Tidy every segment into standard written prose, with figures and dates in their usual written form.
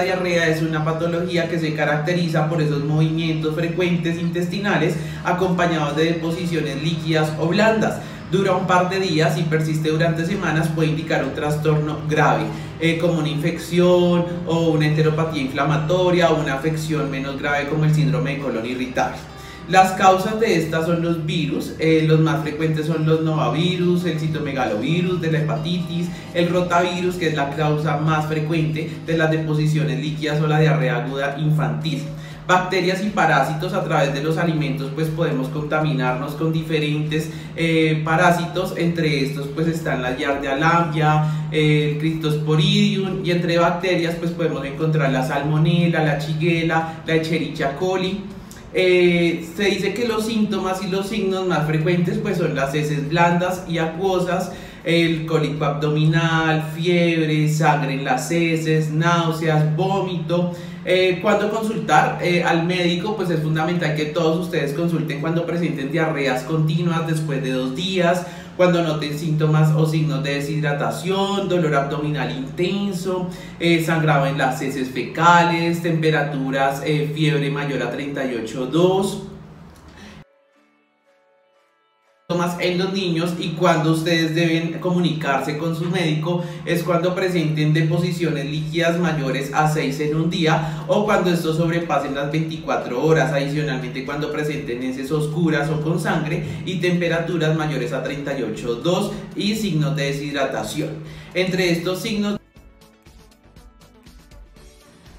La diarrea es una patología que se caracteriza por esos movimientos frecuentes intestinales acompañados de deposiciones líquidas o blandas. Dura un par de días y persiste durante semanas, puede indicar un trastorno grave, como una infección o una enteropatía inflamatoria o una afección menos grave como el síndrome de colon irritable. Las causas de estas son los virus, los más frecuentes son los norovirus, el citomegalovirus de la hepatitis, el rotavirus, que es la causa más frecuente de las deposiciones líquidas o la diarrea aguda infantil. Bacterias y parásitos: a través de los alimentos pues podemos contaminarnos con diferentes parásitos. Entre estos pues están la Giardia lamblia, el Cryptosporidium, y entre bacterias pues podemos encontrar la Salmonella, la chiguela, la Escherichia coli. Se dice que los síntomas y los signos más frecuentes pues son las heces blandas y acuosas, el cólico abdominal, fiebre, sangre en las heces, náuseas, vómito. Cuando consultar al médico, pues es fundamental que todos ustedes consulten cuando presenten diarreas continuas después de 2 días, cuando noten síntomas o signos de deshidratación, dolor abdominal intenso, sangrado en las heces fecales, temperaturas, fiebre mayor a 38,2. En los niños, y cuando ustedes deben comunicarse con su médico es cuando presenten deposiciones líquidas mayores a 6 en un día o cuando estos sobrepasen las 24 horas, adicionalmente cuando presenten heces oscuras o con sangre y temperaturas mayores a 38,2 y signos de deshidratación. Entre estos signos,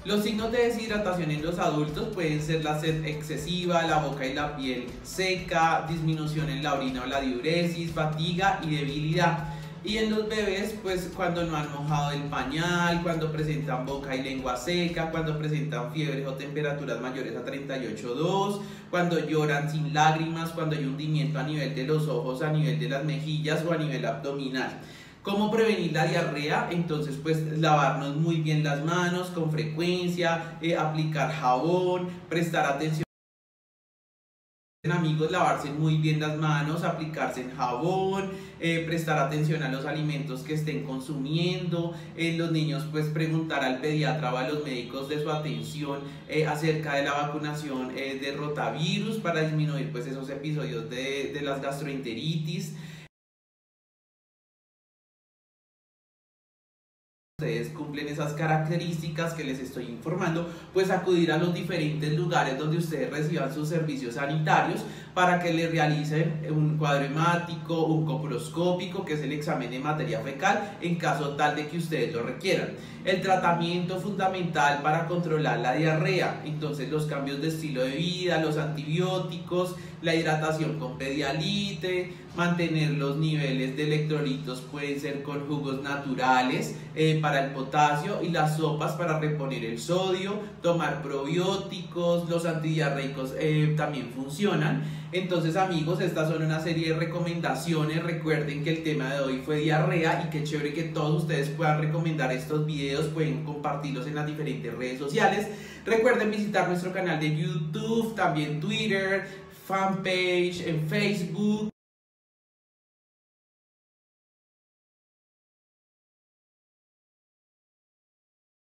los signos de deshidratación en los adultos pueden ser la sed excesiva, la boca y la piel seca, disminución en la orina o la diuresis, fatiga y debilidad. Y en los bebés, pues cuando no han mojado el pañal, cuando presentan boca y lengua seca, cuando presentan fiebres o temperaturas mayores a 38,2, cuando lloran sin lágrimas, cuando hay hundimiento a nivel de los ojos, a nivel de las mejillas o a nivel abdominal. ¿Cómo prevenir la diarrea? Entonces, pues lavarnos muy bien las manos con frecuencia, aplicar jabón, prestar atención. Amigos, lavarse muy bien las manos, aplicarse en jabón, prestar atención a los alimentos que estén consumiendo. Los niños pues preguntar al pediatra o a los médicos de su atención acerca de la vacunación de rotavirus para disminuir pues esos episodios de las gastroenteritis. Ustedes cumplen esas características que les estoy informando, pues acudir a los diferentes lugares donde ustedes reciban sus servicios sanitarios para que les realicen un cuadro hemático, un coproscópico, que es el examen de materia fecal, en caso tal de que ustedes lo requieran. El tratamiento fundamental para controlar la diarrea, entonces los cambios de estilo de vida, los antibióticos, la hidratación con pedialite, mantener los niveles de electrolitos, pueden ser con jugos naturales para el potasio y las sopas para reponer el sodio, tomar probióticos, los antidiarreicos también funcionan. Entonces amigos, estas son una serie de recomendaciones. Recuerden que el tema de hoy fue diarrea y qué chévere que todos ustedes puedan recomendar estos videos, pueden compartirlos en las diferentes redes sociales. Recuerden visitar nuestro canal de YouTube, también Twitter, fanpage, en Facebook.